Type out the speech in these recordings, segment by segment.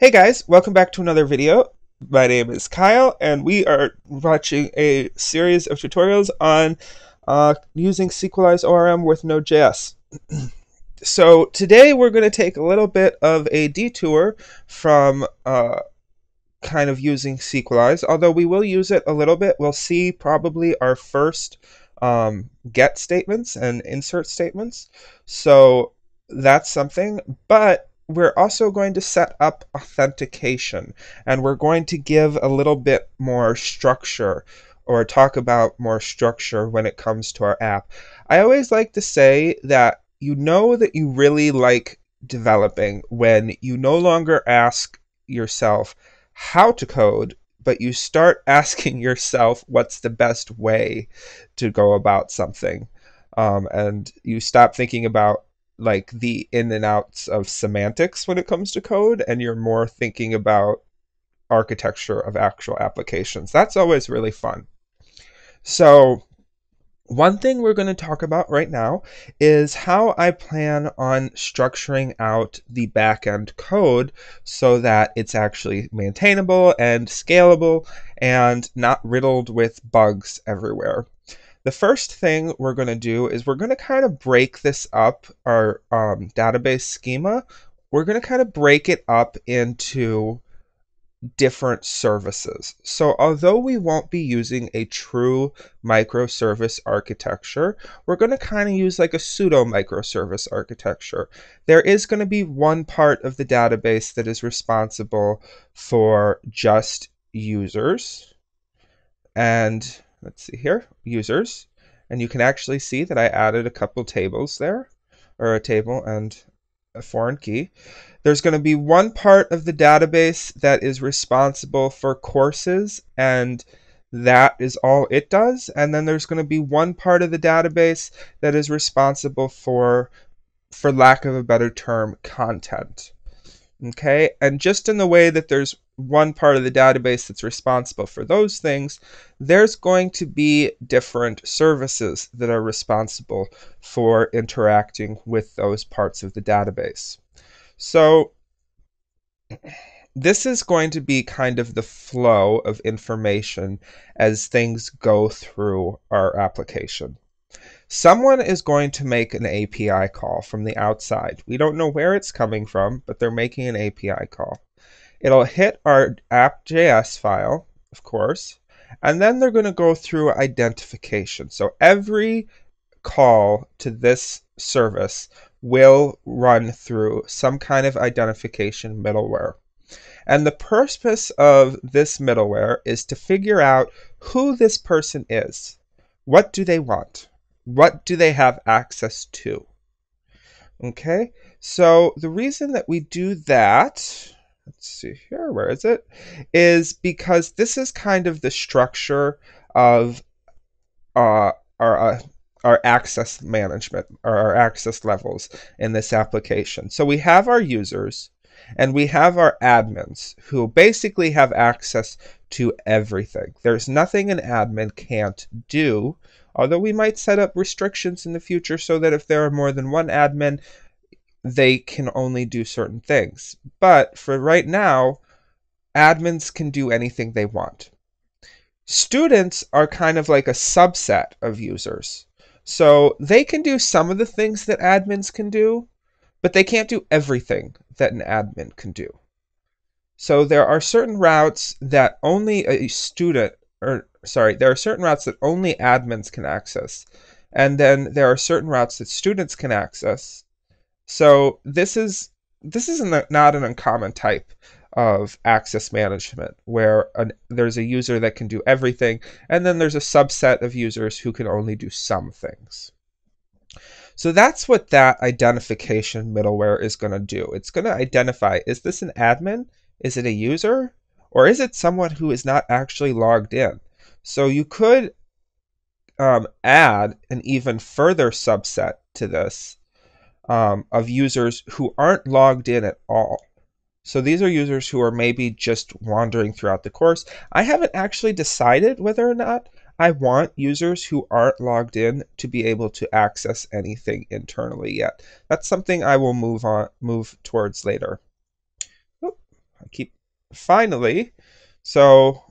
Hey guys, welcome back to another video. My name is Kyle and we are watching a series of tutorials on using Sequelize ORM with Node.js. So today we're going to take a little bit of a detour from kind of using Sequelize, although we will use it a little bit. We'll see probably our first get statements and insert statements. So that's something, but we're also going to set up authentication, and we're going to give a little bit more structure or talk about more structure when it comes to our app. I always like to say that you know that you really like developing when you no longer ask yourself how to code, but you start asking yourself what's the best way to go about something. And you stop thinking about like the in and outs of semantics when it comes to code, and you're more thinking about architecture of actual applications. That's always really fun. So one thing we're going to talk about right now is how I plan on structuring out the backend code so that it's actually maintainable and scalable and not riddled with bugs everywhere. The first thing we're going to do is we're going to kind of break this up, our database schema. We're going to kind of break it up into different services. So although we won't be using a true microservice architecture, we're going to kind of use like a pseudo microservice architecture. There is going to be one part of the database that is responsible for just users. And let's see here, users, and you can actually see that I added a couple tables there, or a table and a foreign key. There's going to be one part of the database that is responsible for courses, and that is all it does. And then there's going to be one part of the database that is responsible for lack of a better term, content. Okay, and just in the way that there's one part of the database that's responsible for those things, there's going to be different services that are responsible for interacting with those parts of the database. So this is going to be kind of the flow of information as things go through our application. Someone is going to make an API call from the outside. We don't know where it's coming from, but they're making an API call. It'll hit our app.js file, of course, and then they're going to go through identification. So every call to this service will run through some kind of identification middleware. And the purpose of this middleware is to figure out who this person is. What do they want? What do they have access to? Okay, so the reason that we do that, let's see here, where is it, is because this is kind of the structure of our access management, or our access levels in this application. So we have our users and we have our admins, who basically have access to everything. There's nothing an admin can't do, although we might set up restrictions in the future so that if there are more than one admin, they can only do certain things. But for right now, admins can do anything they want. Students are kind of like a subset of users. So they can do some of the things that admins can do, but they can't do everything that an admin can do. So there are certain routes that only a student, or sorry, there are certain routes that only admins can access. And then there are certain routes that students can access. So this is not an uncommon type of access management, where there's a user that can do everything, and then there's a subset of users who can only do some things. So that's what that identification middleware is going to do. It's going to identify, is this an admin? Is it a user? Or is it someone who is not actually logged in? So you could add an even further subset to this of users who aren't logged in at all. So these are users who are maybe just wandering throughout the course. I haven't actually decided whether or not I want users who aren't logged in to be able to access anything internally yet. That's something I will move towards later. Oh, I keep finally. So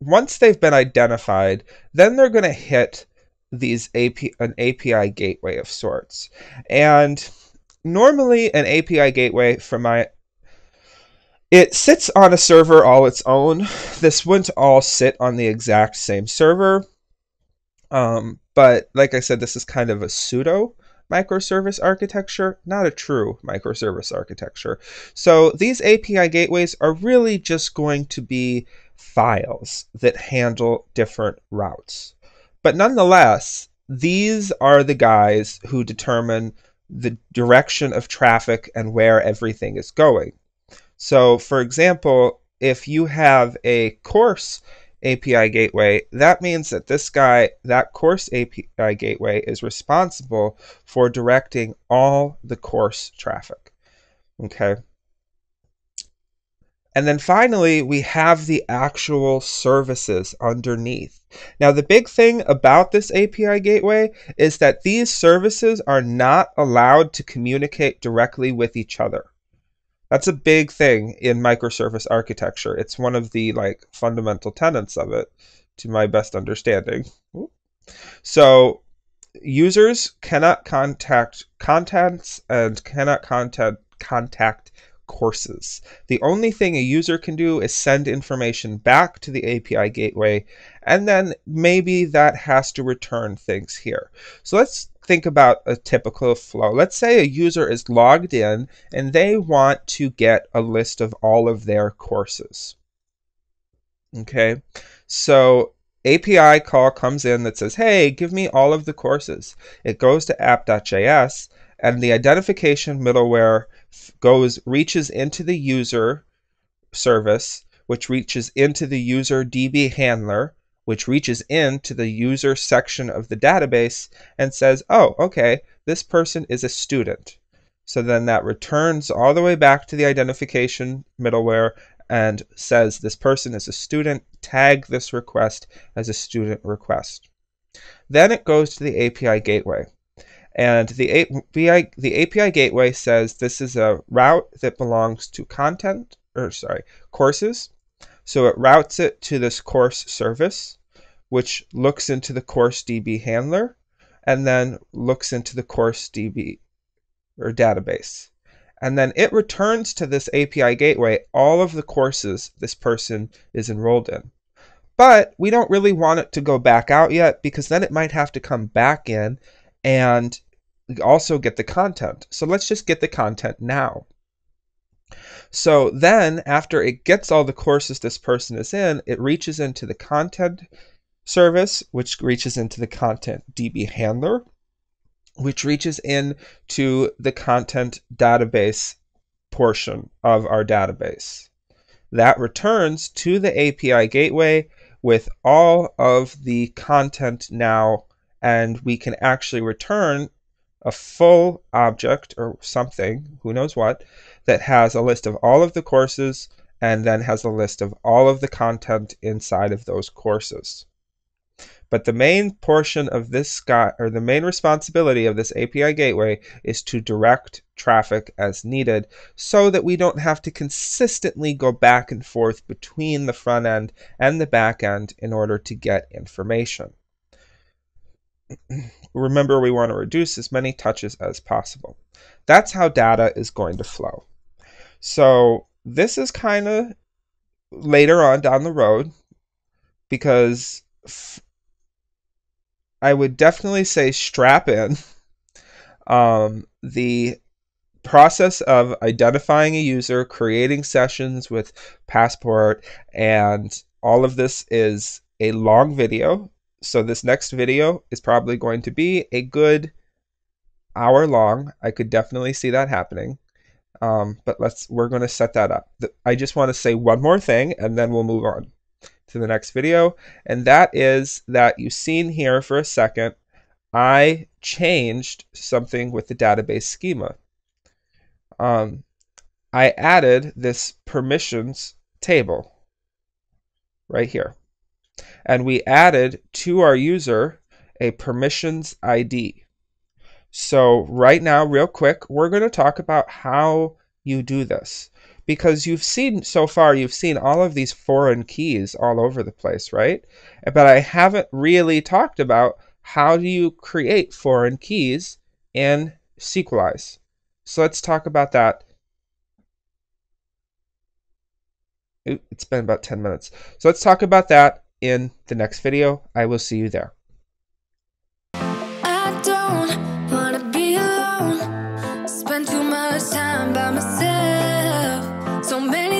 once they've been identified, then they're going to hit these an API gateway of sorts. And normally an API gateway it sits on a server all its own. This wouldn't all sit on the exact same server. But like I said, this is kind of a pseudo microservice architecture, not a true microservice architecture. So these API gateways are really just going to be files that handle different routes. But nonetheless, these are the guys who determine the direction of traffic and where everything is going. So for example, if you have a course API gateway, that means that that course API gateway is responsible for directing all the course traffic. Okay. And then finally, we have the actual services underneath. Now, the big thing about this API gateway is that these services are not allowed to communicate directly with each other. That's a big thing in microservice architecture. It's one of the fundamental tenets of it, to my best understanding. So users cannot contact contents and cannot contact courses. The only thing a user can do is send information back to the API gateway, and then maybe that has to return things here. So let's think about a typical flow. Let's say a user is logged in and they want to get a list of all of their courses. Okay, so API call comes in that says, hey, give me all of the courses. It goes to app.js, and the identification middleware reaches into the user service, which reaches into the user DB handler, which reaches into the user section of the database and says, oh, okay, this person is a student. So then that returns all the way back to the identification middleware and says this person is a student, tag this request as a student request. Then it goes to the API gateway. And the API gateway says this is a route that belongs to courses. So it routes it to this course service, which looks into the course DB handler, and then looks into the course DB or database. And then it returns to this API gateway all of the courses this person is enrolled in. But we don't really want it to go back out yet, because then it might have to come back in and also get the content. So let's just get the content now. So then after it gets all the courses this person is in, it reaches into the content service, which reaches into the content DB handler, which reaches into the content database portion of our database. That returns to the API gateway with all of the content now, and we can actually return a full object or something, who knows what, that has a list of all of the courses and then has a list of all of the content inside of those courses. But the main portion of this guy, or the main responsibility of this API gateway, is to direct traffic as needed so that we don't have to consistently go back and forth between the front end and the back end in order to get information. Remember, we want to reduce as many touches as possible. That's how data is going to flow. So this is kind of later on down the road, because I would definitely say strap in the process of identifying a user, creating sessions with Passport, and all of this is a long video. So this next video is probably going to be a good hour long. I could definitely see that happening. But we're going to set that up. I just want to say one more thing, and then we'll move on to the next video. And that is that you've seen here for a second, I changed something with the database schema. I added this permissions table right here. And we added to our user a permissions ID. So right now, real quick, we're going to talk about how you do this, because you've seen so far, you've seen all of these foreign keys all over the place, right? But I haven't really talked about how do you create foreign keys in Sequelize. So let's talk about that. It's been about 10 minutes. So let's talk about that in the next video. I will see you there. I don't want to be alone. Spend too much time by myself. So many